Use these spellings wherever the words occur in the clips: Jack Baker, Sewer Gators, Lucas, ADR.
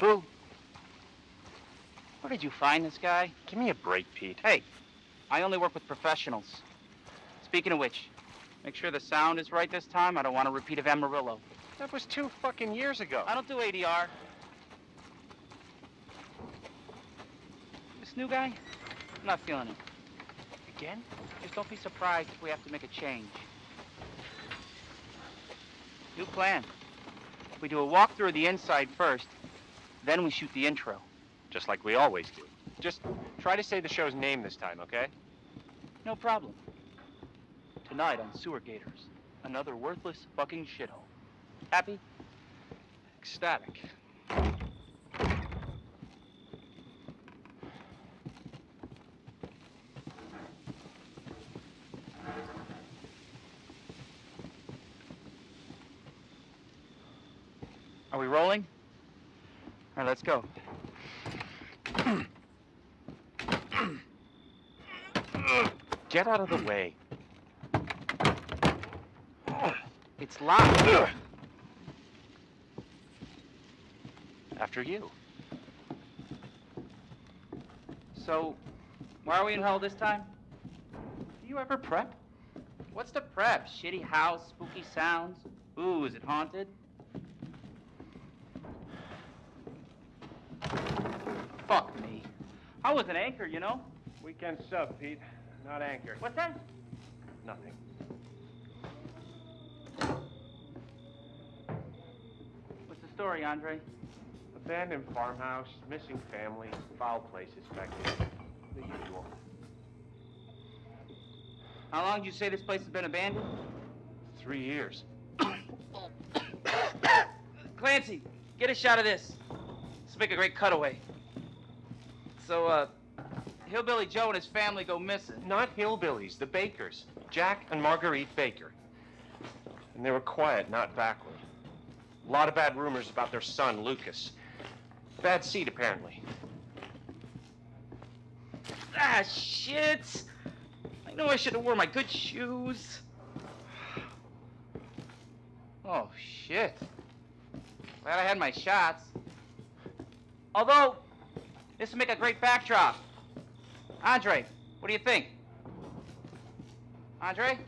Drew, where did you find this guy? Give me a break, Pete. Hey, I only work with professionals. Speaking of which, make sure the sound is right this time. I don't want a repeat of Amarillo. That was 2 fucking years ago. I don't do ADR. This new guy, I'm not feeling him. Again? Just don't be surprised if we have to make a change. New plan. We do a walkthrough of the inside first. Then we shoot the intro. Just like we always do. Just try to say the show's name this time, okay? No problem. Tonight on Sewer Gators, another worthless fucking shithole. Happy? Ecstatic. Are we rolling? All right, let's go. Get out of the way. It's locked. After you. So, why are we in hell this time? you ever prep? What's the prep? Shitty house, spooky sounds? Ooh, is it haunted? Fuck me. I was an anchor, you know? Weekend sub, Pete. Not anchor. What's that? Nothing. What's the story, Andre? Abandoned farmhouse, missing family, foul play suspected. The usual. How long did you say this place has been abandoned? 3 years. Clancy, get a shot of this. Let's make a great cutaway. So, Hillbilly Joe and his family go missing. Not hillbillies, the Bakers. Jack and Marguerite Baker. And they were quiet, not backward. A lot of bad rumors about their son, Lucas. Bad seed, apparently. Ah, shit! I know I should have worn my good shoes. Oh, shit. Glad I had my shots. Although, this would make a great backdrop. Andre, what do you think? Andre?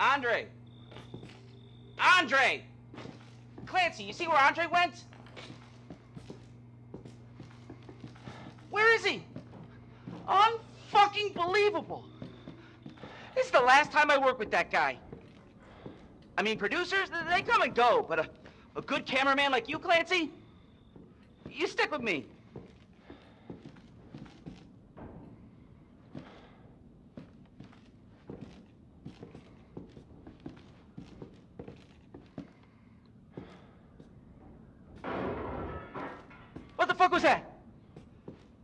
Andre! Andre! Clancy, you see where Andre went? Where is he? Unfucking believable. This is the last time I work with that guy. I mean, producers, they come and go, but a good cameraman like you, Clancy, you stick with me. What the fuck was that?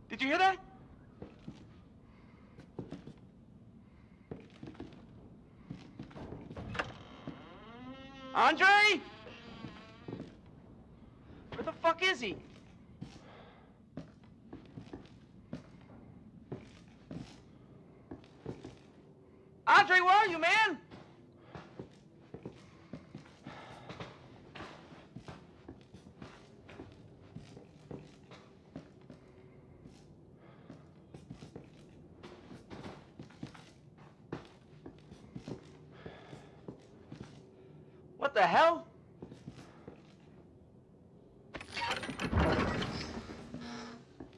Did you hear that? Andre? Where the fuck is he? Andre, where are you, man? What the hell?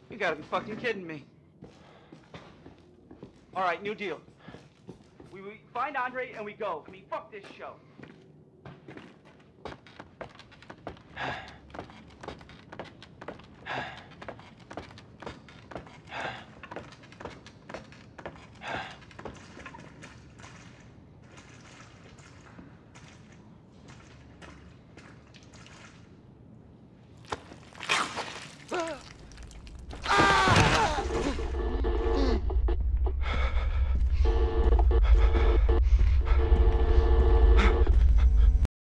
You gotta be fucking kidding me. All right, new deal. We find Andre and we go. We fuck this show.